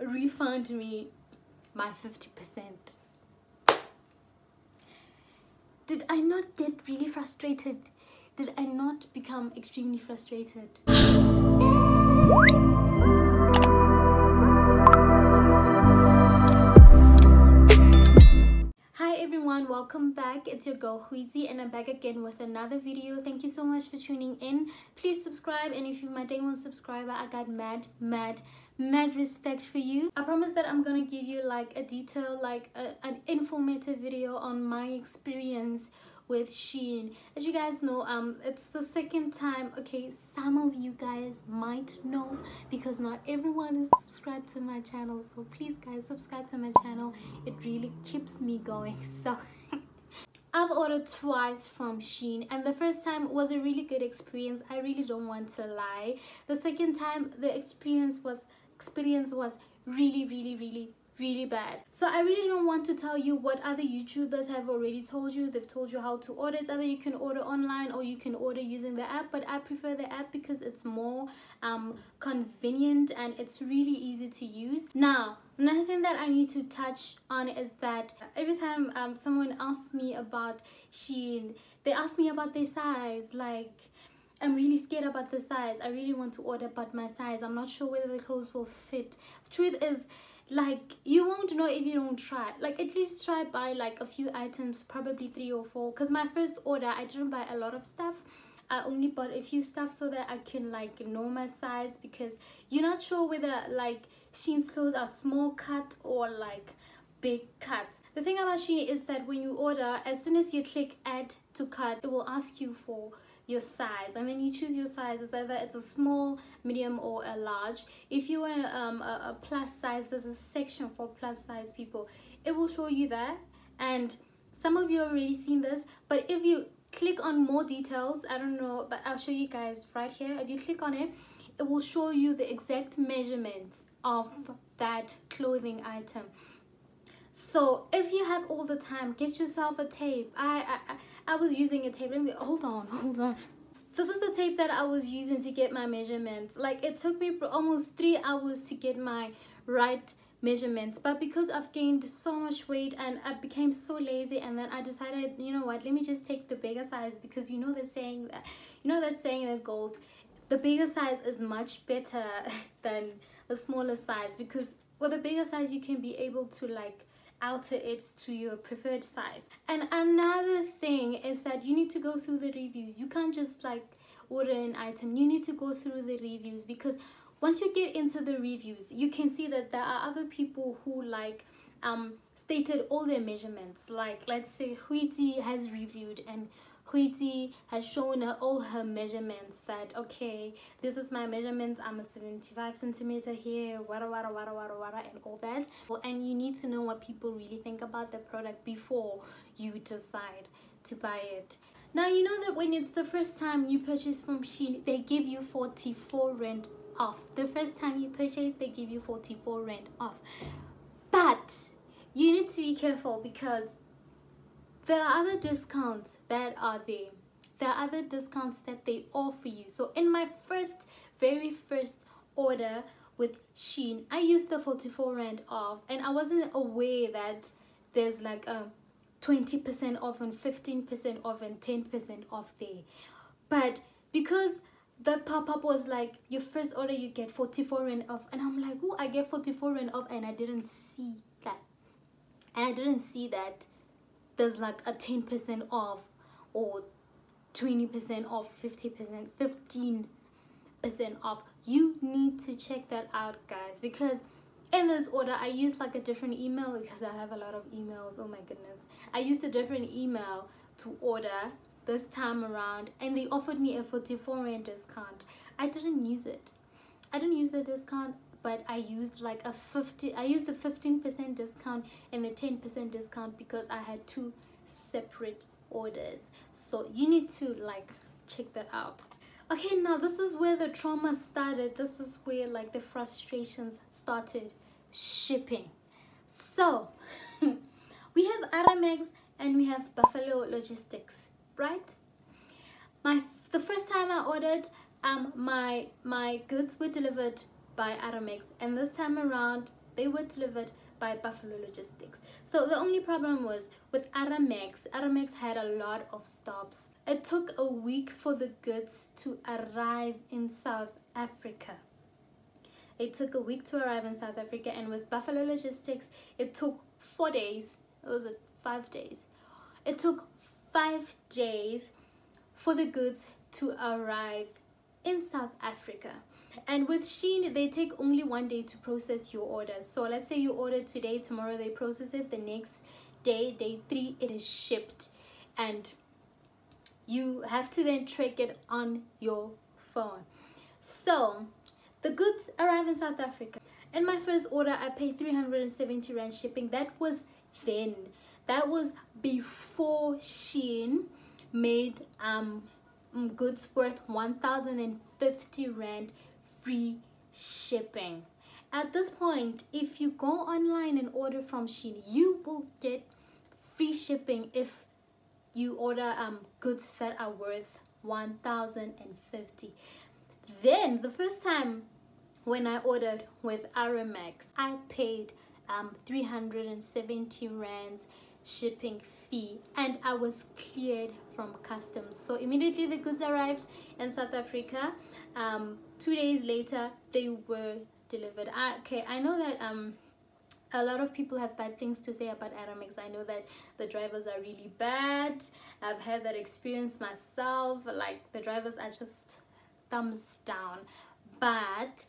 refund me my 50%. Did I not get really frustrated? Did I not become extremely frustrated? Welcome back, it's your girl Huizi and I'm back again with another video. Thank you so much for tuning in. Please subscribe, and if you're my day one subscriber, I got mad respect for you. I promise that I'm gonna give you like a detailed, like an informative video on my experience with Shein. As you guys know, it's the second time. Okay, some of you guys might know because not everyone is subscribed to my channel, so please guys, subscribe to my channel. It really keeps me going. So I've ordered twice from Shein, and the first time was a really good experience, I really don't want to lie. The second time the experience was really bad. So I really don't want to tell you what other YouTubers have already told you. They've told you how to order. It's either you can order online or you can order using the app, but I prefer the app because it's more convenient and it's really easy to use. Now, another thing that I need to touch on is that every time someone asks me about Shein, they ask me about their size, like, I'm really scared about the size. I really want to order but my size, I'm not sure whether the clothes will fit. The truth is, like, you won't know if you don't try. Like, at least try buy like a few items, probably 3 or 4, because my first order I didn't buy a lot of stuff. I only bought a few stuff so that I can like know my size, because you're not sure whether like Shein's clothes are small cut or like big cut. The thing about Shein is that when you order, as soon as you click add to cart, it will ask you for your size, and then you choose your size. It's either it's a small, medium, or a large. If you are a plus size, there's a section for plus size people. It will show you there, and some of you already seen this, but if you click on more details, I don't know, but I'll show you guys right here. If you click on it, it will show you the exact measurements of that clothing item. So if you have all the time, get yourself a tape. I was using a tape. Let me hold on. This is the tape that I was using to get my measurements. Like, it took me almost 3 hours to get my right measurements, but because I've gained so much weight and I became so lazy, and then I decided, you know what, let me just take the bigger size, because you know they're saying that, you know that saying that goes, the bigger size is much better than the smaller size, because with the bigger size you can be able to like alter it to your preferred size. And another thing is that you need to go through the reviews. You can't just like order an item, you need to go through the reviews, because once you get into the reviews, you can see that there are other people who like stated all their measurements. Like, let's say Huizi has reviewed, and Huizi has shown her all her measurements, that okay, this is my measurements, I'm a 75 cm here, wada wada and all that. Well, and you need to know what people really think about the product before you decide to buy it. Now, you know that when it's the first time you purchase from Shein, they give you 44 rand off. The first time you purchase, they give you 44 rand off, but you need to be careful, because there are other discounts that are there. There are other discounts that they offer you. So in my very first order with Shein, I used the 44 rand off, and I wasn't aware that there's like a 20% off and 15% off and 10% off there. But because the pop-up was like, your first order you get 44 rand off, and I'm like, oh, I get 44 rand off, and I didn't see that. And I didn't see that there's like a 10% off or 20% off, 50%, 15% off. You need to check that out, guys, because in this order I used like a different email, because I have a lot of emails, oh my goodness. I used a different email to order this time around, and they offered me a 44 rand discount. I didn't use it. I didn't use the discount, but I used like a I used the 15% discount and the 10% discount, because I had 2 separate orders. So you need to like check that out. Okay, now this is where the trauma started. This is where like the frustrations started, shipping. So we have Aramex and we have Buffalo Logistics, right? The first time I ordered, my goods were delivered by Aramex, and this time around they were delivered by Buffalo Logistics. So the only problem was with Aramex had a lot of stops. It took a week for the goods to arrive in South Africa. It took a week to arrive in South Africa, and with Buffalo Logistics it took 4 days. It was 5 days. It took 5 days for the goods to arrive in South Africa. And with Shein, they take only 1 day to process your order. So let's say you order today, tomorrow they process it, the next day, day 3, it is shipped, and you have to then track it on your phone. So the goods arrive in South Africa. In my first order, I paid 370 rand shipping. That was then. That was before Shein made goods worth 1,050 rand free shipping. At this point, if you go online and order from Shein, you will get free shipping if you order goods that are worth 1,050. Then the first time when I ordered with Aramex, I paid 370 rands shipping fee, and I was cleared from customs. So immediately the goods arrived in South Africa. 2 days later they were delivered. I know that a lot of people have bad things to say about Aramex. I know that the drivers are really bad. I've had that experience myself. Like, the drivers are just thumbs down, but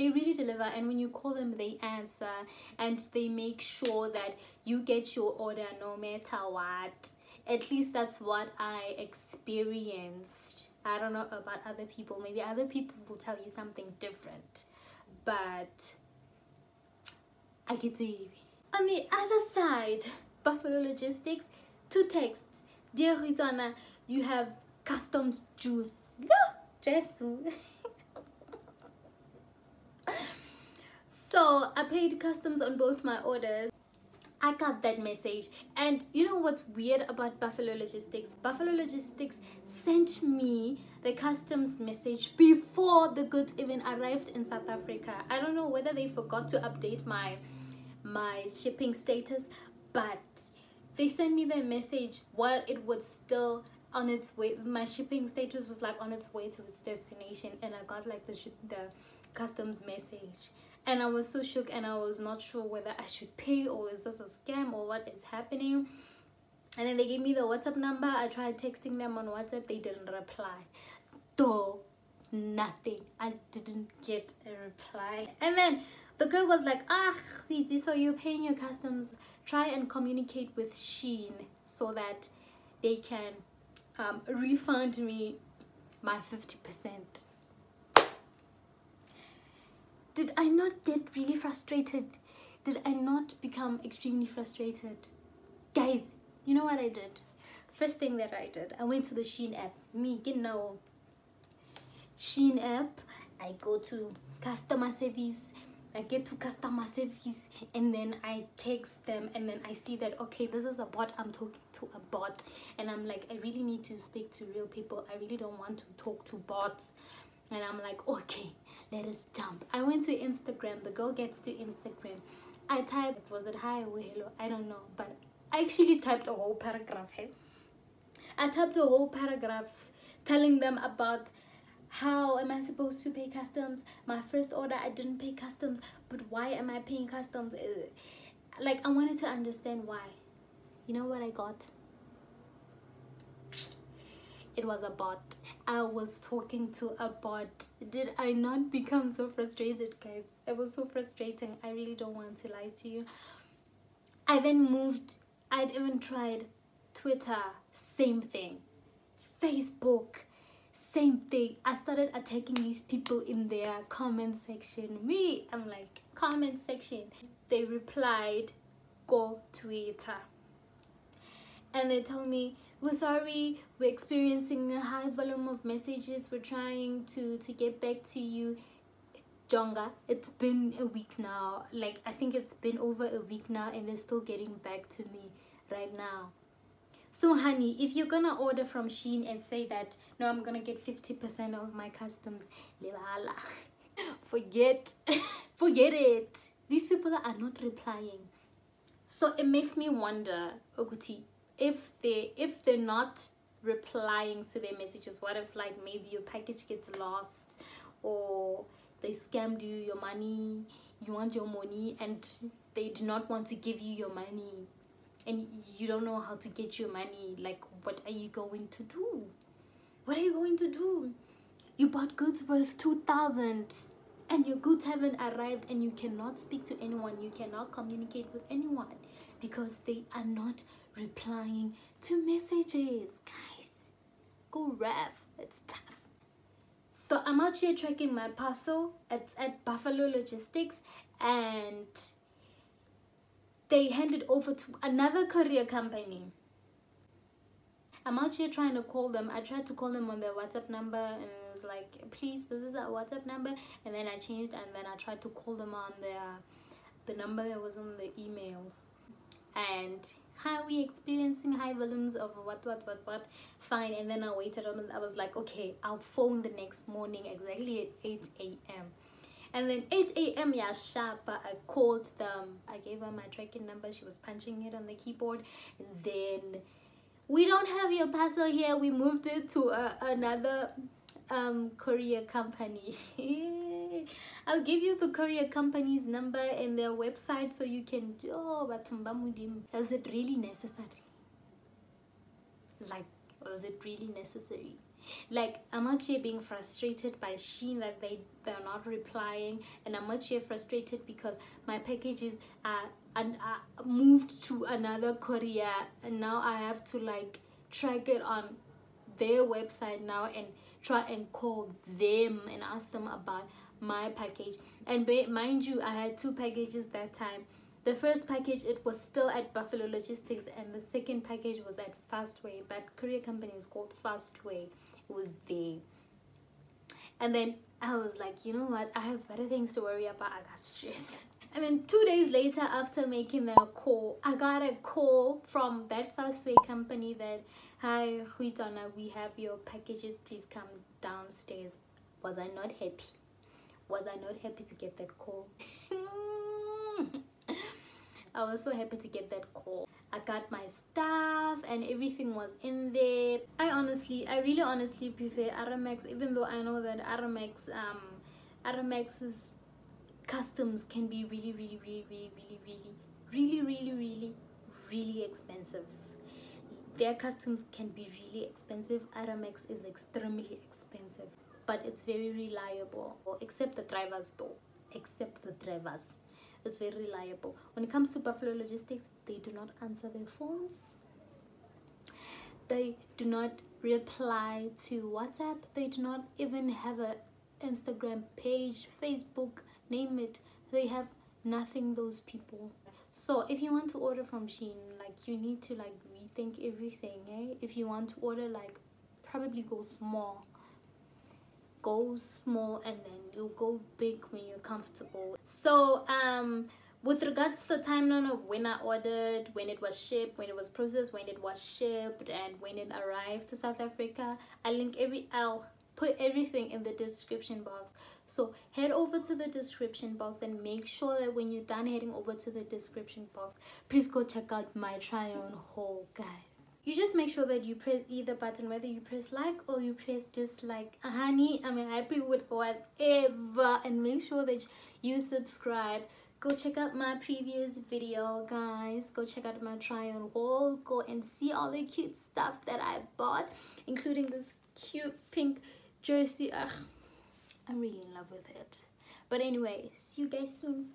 they really deliver, and when you call them they answer, and they make sure that you get your order no matter what. At least that's what I experienced. I don't know about other people. Maybe other people will tell you something different, but I get to you. On the other side, Buffalo Logistics, 2 texts. Dear Ritana, you have customs due. So I paid customs on both my orders. I got that message. And you know what's weird about Buffalo Logistics? Buffalo Logistics sent me the customs message before the goods even arrived in South Africa. I don't know whether they forgot to update my shipping status, but they sent me the message while it was still on its way. My shipping status was like on its way to its destination, and I got like the customs message, and I was so shook, and I was not sure whether I should pay, or is this a scam, or what is happening. And then they gave me the WhatsApp number. I tried texting them on WhatsApp. They didn't reply. Though nothing. I didn't get a reply. And then the girl was like, ah, so you're paying your customs. Try and communicate with Shein so that they can refund me my 50%. Did I not get really frustrated? Did I not become extremely frustrated? Guys, you know what I did? First thing that I did, I went to the Shein app. Me, you know, Shein app. I go to customer service. I get to customer service, and then I text them, and then I see that, okay, this is a bot. I'm talking to a bot, and I'm like, I really need to speak to real people. I really don't want to talk to bots. And I'm like, okay, let us jump. I went to Instagram. The girl gets to Instagram. I typed, was it hi or hello? I don't know, but I actually typed a whole paragraph. Hey? I typed a whole paragraph telling them about how am I supposed to pay customs? My first order, I didn't pay customs, but why am I paying customs? Like, I wanted to understand why. You know what I got? It was a bot. I was talking to a bot. Did I not become so frustrated, guys? It was so frustrating. I really don't want to lie to you. I then moved. I'd even tried Twitter, same thing. Facebook, same thing. I started attacking these people in their comment section. Me, I'm like, comment section. They replied, go Twitter. And they told me, we're sorry, we're experiencing a high volume of messages. We're trying to get back to you. Jonga, it's been a week now. Like, I think it's been over a week now, and they're still getting back to me right now. So honey, if you're gonna order from Shein and say that, no, I'm gonna get 50% of my customs, Forget it. These people are not replying. So it makes me wonder, Okuti, if they're not replying to their messages, what if like maybe your package gets lost or they scammed you your money, you want your money and they do not want to give you your money and you don't know how to get your money? Like, what are you going to do? What are you going to do? You bought goods worth 2,000 and your goods haven't arrived and you cannot speak to anyone, you cannot communicate with anyone because they are not replying to messages. Guys, go ref, it's tough. So I'm out here tracking my parcel. It's at Buffalo Logistics and they hand it over to another courier company. I'm out here trying to call them. I tried to call them on their WhatsApp number and it was like, please, this is our WhatsApp number. And then I changed and then I tried to call them on the number that was on the emails. And hi, we experiencing high volumes of what, fine. And then I waited and I was like, okay, I'll phone the next morning exactly at 8 a.m. And then 8 a.m. yeah, sharp, I called them. I gave her my tracking number. She was punching it on the keyboard. And then, we don't have your parcel here. We moved it to another courier company. I'll give you the courier company's number and their website so you can... Oh, but was it really necessary? Like, was it really necessary? Like, I'm actually being frustrated by Shein that they're not replying, and I'm actually frustrated because my packages are moved to another courier and now I have to like track it on their website now and try and call them and ask them about my package. And mind you, I had two packages that time. The first package, it was still at Buffalo Logistics, and the second package was at Fastway. That courier company is called Fastway. It was there. And then I was like, you know what? I have better things to worry about. I got stressed. And then 2 days later, after making that call, I got a call from that Fastway company that, hi, Huitana, we have your packages. Please come downstairs. Was I not happy? Was I not happy to get that call? I was so happy to get that call. I got my stuff and everything was in there. I really honestly prefer Aramex, even though I know that Aramex's customs can be really expensive. Their customs can be really expensive. Aramex is extremely expensive, but it's very reliable, except the drivers though. Except the drivers. It's very reliable. When it comes to Buffalo Logistics, they do not answer their phones. They do not reply to WhatsApp. They do not even have an Instagram page, Facebook, name it. They have nothing, those people. So if you want to order from Shein, like, you need to like rethink everything, eh? If you want to order, like, probably go small. Go small and then you'll go big when you're comfortable. So with regards to the timeline of when I ordered, when it was shipped, when it was processed, when it was shipped, and when it arrived to South Africa, I'll put everything in the description box. So head over to the description box and make sure that when you're done heading over to the description box, please go check out my try on haul, guys. You just make sure that you press either button, whether you press like or you press dislike. Honey, I'm happy with whatever. And make sure that you subscribe. Go check out my previous video, guys. Go check out my try on haul. Go and see all the cute stuff that I bought, including this cute pink jersey. Ugh, I'm really in love with it. But anyway, see you guys soon.